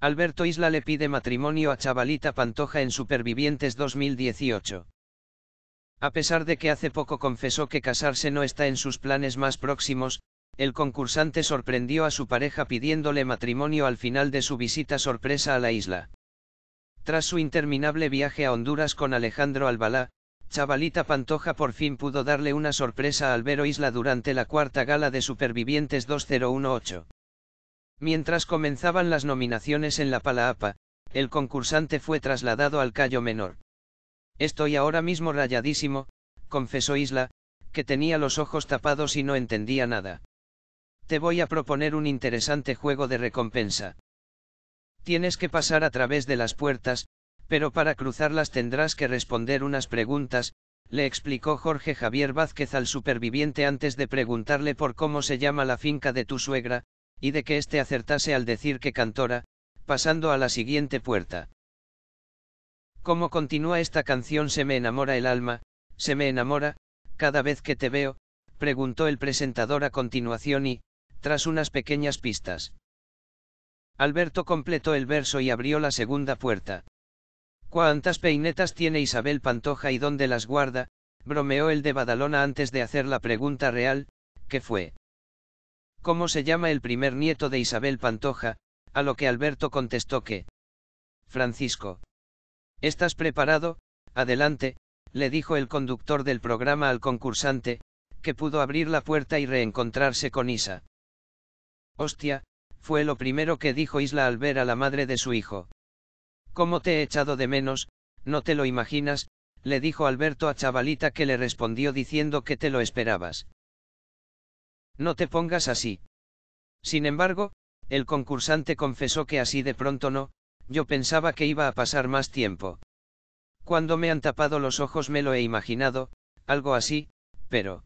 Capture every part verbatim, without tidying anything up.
Alberto Isla le pide matrimonio a Chabelita Pantoja en Supervivientes dos mil dieciocho. A pesar de que hace poco confesó que casarse no está en sus planes más próximos, el concursante sorprendió a su pareja pidiéndole matrimonio al final de su visita sorpresa a la isla. Tras su interminable viaje a Honduras con Alejandro Albalá, Chabelita Pantoja por fin pudo darle una sorpresa a Alberto Isla durante la cuarta gala de Supervivientes dos mil dieciocho. Mientras comenzaban las nominaciones en la Palapa, el concursante fue trasladado al Cayo Menor. «Estoy ahora mismo rayadísimo», confesó Isla, que tenía los ojos tapados y no entendía nada. «Te voy a proponer un interesante juego de recompensa. Tienes que pasar a través de las puertas, pero para cruzarlas tendrás que responder unas preguntas», le explicó Jorge Javier Vázquez al superviviente antes de preguntarle por cómo se llama la finca de tu suegra, y de que éste acertase al decir que cantora, pasando a la siguiente puerta. «¿Cómo continúa esta canción? Se me enamora el alma, se me enamora, cada vez que te veo?», preguntó el presentador a continuación y, tras unas pequeñas pistas, Alberto completó el verso y abrió la segunda puerta. «¿Cuántas peinetas tiene Isabel Pantoja y dónde las guarda?», bromeó el de Badalona antes de hacer la pregunta real, que fue: «¿Cómo se llama el primer nieto de Isabel Pantoja?», a lo que Alberto contestó que Francisco. «¿Estás preparado? Adelante», le dijo el conductor del programa al concursante, que pudo abrir la puerta y reencontrarse con Isa. «Hostia», fue lo primero que dijo Isla al ver a la madre de su hijo. «¿Cómo te he echado de menos? No te lo imaginas», le dijo Alberto a Chabelita, que le respondió diciendo que te lo esperabas. «No te pongas así». Sin embargo, el concursante confesó que así de pronto no, yo pensaba que iba a pasar más tiempo. «Cuando me han tapado los ojos me lo he imaginado, algo así, pero…».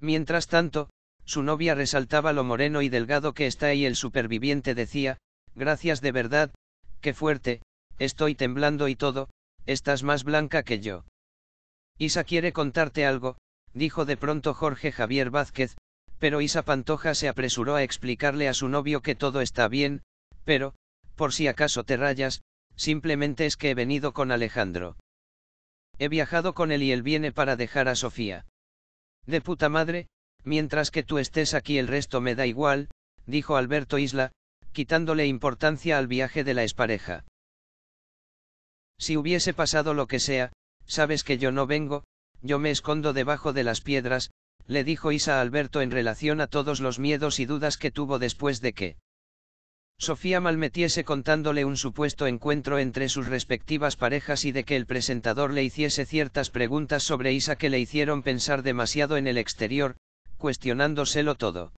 Mientras tanto, su novia resaltaba lo moreno y delgado que está y el superviviente decía: «Gracias de verdad, qué fuerte, estoy temblando y todo, estás más blanca que yo». «Isa quiere contarte algo», dijo de pronto Jorge Javier Vázquez, pero Isa Pantoja se apresuró a explicarle a su novio que todo está bien, pero, por si acaso te rayas, simplemente es que he venido con Alejandro. He viajado con él y él viene para dejar a Sofía». «De puta madre, mientras que tú estés aquí el resto me da igual», dijo Alberto Isla, quitándole importancia al viaje de la expareja. «Si hubiese pasado lo que sea, sabes que yo no vengo, yo me escondo debajo de las piedras», le dijo Isa a Alberto en relación a todos los miedos y dudas que tuvo después de que Sofía malmetiese contándole un supuesto encuentro entre sus respectivas parejas y de que el presentador le hiciese ciertas preguntas sobre Isa que le hicieron pensar demasiado en el exterior, cuestionándoselo todo.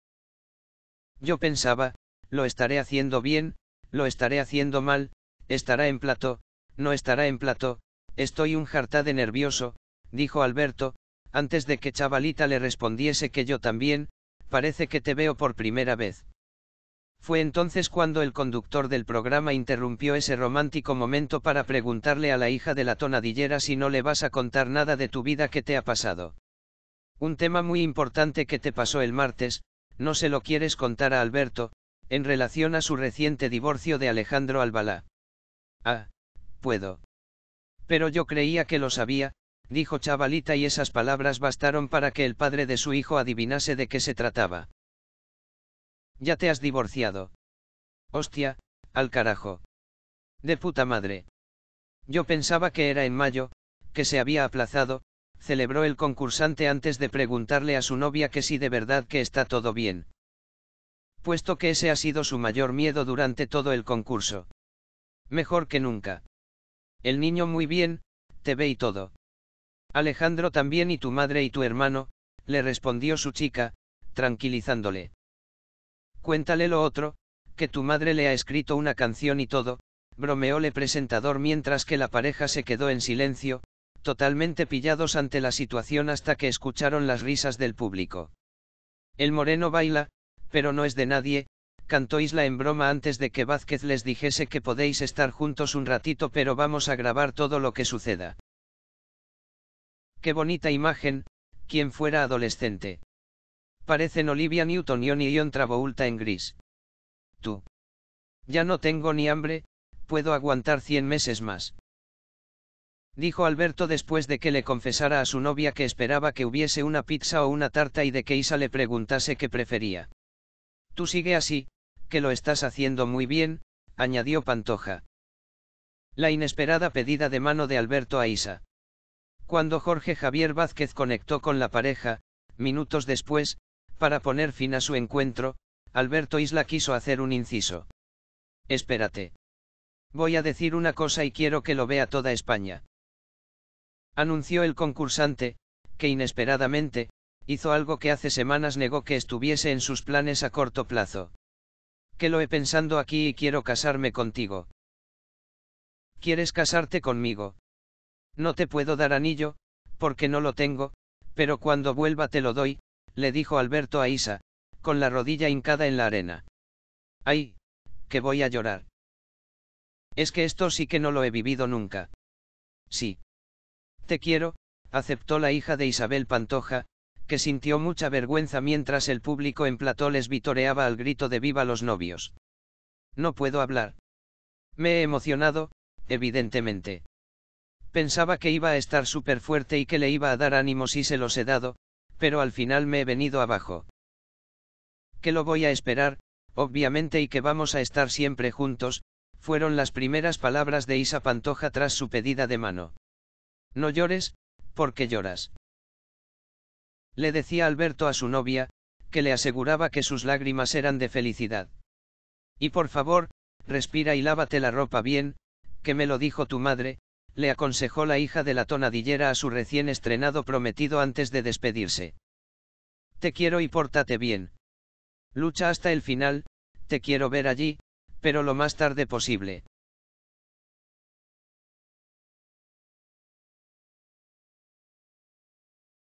«Yo pensaba, lo estaré haciendo bien, lo estaré haciendo mal, estará en plató, no estará en plató, estoy un jartá de nervioso», dijo Alberto, antes de que Chabelita le respondiese que yo también, «parece que te veo por primera vez». Fue entonces cuando el conductor del programa interrumpió ese romántico momento para preguntarle a la hija de la tonadillera si no le vas a contar nada de tu vida que te ha pasado. «Un tema muy importante que te pasó el martes, no se lo quieres contar a Alberto, en relación a su reciente divorcio de Alejandro Albalá». «Ah, puedo. Pero yo creía que lo sabía», dijo Chabelita, y esas palabras bastaron para que el padre de su hijo adivinase de qué se trataba. «¿Ya te has divorciado? Hostia, al carajo. De puta madre. Yo pensaba que era en mayo, que se había aplazado», celebró el concursante antes de preguntarle a su novia que si de verdad que está todo bien, puesto que ese ha sido su mayor miedo durante todo el concurso. «Mejor que nunca. El niño muy bien, te ve y todo. Alejandro también y tu madre y tu hermano», le respondió su chica, tranquilizándole. «Cuéntale lo otro, que tu madre le ha escrito una canción y todo», bromeó el presentador mientras que la pareja se quedó en silencio, totalmente pillados ante la situación hasta que escucharon las risas del público. «El moreno baila, pero no es de nadie», cantó Isla en broma antes de que Vázquez les dijese que podéis estar juntos un ratito pero vamos a grabar todo lo que suceda. «Qué bonita imagen, quien fuera adolescente. Parecen Olivia Newton-John y John Travolta en gris. Tú. Ya no tengo ni hambre, puedo aguantar cien meses más. Dijo Alberto después de que le confesara a su novia que esperaba que hubiese una pizza o una tarta y de que Isa le preguntase qué prefería. Tú sigue así, que lo estás haciendo muy bien, añadió Pantoja. La inesperada pedida de mano de Alberto a Isa. Cuando Jorge Javier Vázquez conectó con la pareja, minutos después, para poner fin a su encuentro, Alberto Isla quiso hacer un inciso. Espérate. Voy a decir una cosa y quiero que lo vea toda España. Anunció el concursante, que inesperadamente, hizo algo que hace semanas negó que estuviese en sus planes a corto plazo. Que lo he pensado aquí y quiero casarme contigo. ¿Quieres casarte conmigo? No te puedo dar anillo, porque no lo tengo, pero cuando vuelva te lo doy, le dijo Alberto a Isa, con la rodilla hincada en la arena. ¡Ay! Que voy a llorar. Es que esto sí que no lo he vivido nunca. Sí. Te quiero, aceptó la hija de Isabel Pantoja, que sintió mucha vergüenza mientras el público en plató les vitoreaba al grito de viva los novios. No puedo hablar. Me he emocionado, evidentemente. Pensaba que iba a estar súper fuerte y que le iba a dar ánimos y se los he dado, pero al final me he venido abajo. Que lo voy a esperar, obviamente, y que vamos a estar siempre juntos, fueron las primeras palabras de Isa Pantoja tras su pedida de mano. No llores, porque lloras. Le decía Alberto a su novia, que le aseguraba que sus lágrimas eran de felicidad. Y por favor, respira y lávate la ropa bien, que me lo dijo tu madre, le aconsejó la hija de la tonadillera a su recién estrenado prometido antes de despedirse. Te quiero y pórtate bien. Lucha hasta el final, te quiero ver allí, pero lo más tarde posible.